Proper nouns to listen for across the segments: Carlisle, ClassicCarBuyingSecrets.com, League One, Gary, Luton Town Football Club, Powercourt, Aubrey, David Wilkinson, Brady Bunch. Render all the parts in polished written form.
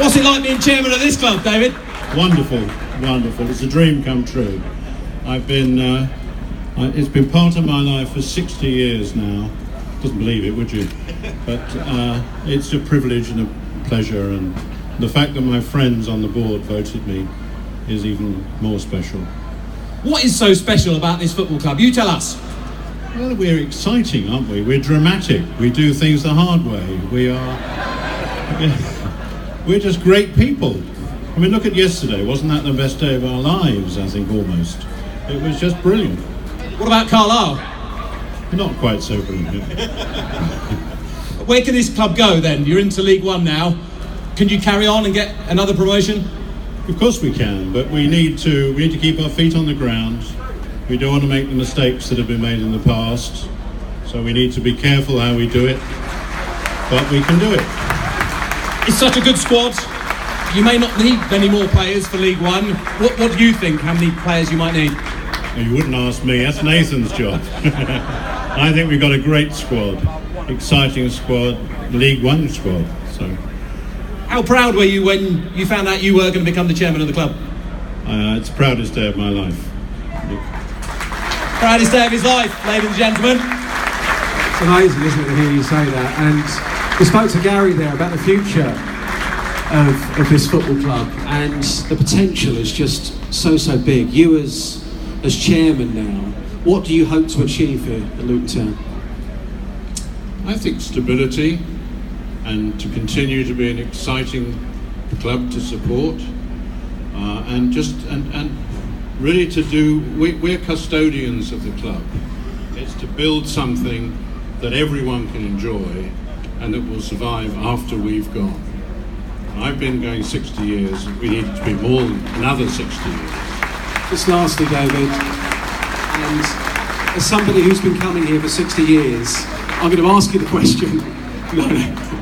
What's it like being chairman of this club, David? Wonderful, wonderful. It's a dream come true. I've been, it's been part of my life for 60 years now. Doesn't believe it, would you? But it's a privilege and a pleasure, and the fact that my friends on the board voted me is even more special. What is so special about this football club? You tell us. Well, we're exciting, aren't we? We're dramatic. We do things the hard way. We're just great people. I mean, look at yesterday. Wasn't that the best day of our lives, I think, almost? It was just brilliant. What about Carlisle? Not quite so brilliant. Where can this club go, then? You're into League One now. Can you carry on and get another promotion? Of course we can, but we need to keep our feet on the ground. We don't want to make the mistakes that have been made in the past, so we need to be careful how we do it, but we can do it. It's such a good squad. You may not need many more players for League One. What do you think, how many players you might need? You wouldn't ask me, that's Nathan's job. I think we've got a great squad, exciting squad, League One squad. So, how proud were you when you found out you were going to become the chairman of the club? It's the proudest day of my life. Proudest day of his life, ladies and gentlemen. It's amazing, isn't it, to hear you say that. And we spoke to Gary there about the future of this football club, and the potential is just so big. You as chairman now, what do you hope to achieve here at Luton Town? I think stability, and to continue to be an exciting club to support, and really to do, we're custodians of the club. It's to build something that everyone can enjoy and that will survive after we've gone. I've been going 60 years, we need to be more than another 60 years. Just lastly, David, and as somebody who's been coming here for 60 years, I'm going to ask you the question.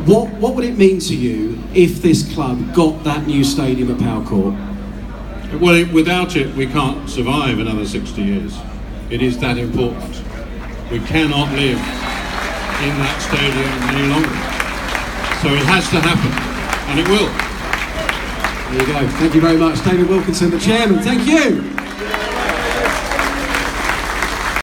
What would it mean to you if this club got that new stadium at Powercourt? Well, without it, we can't survive another 60 years. It is that important. We cannot live in that stadium any longer. So it has to happen, and it will. There you go. Thank you very much, David Wilkinson, the chairman. Thank you.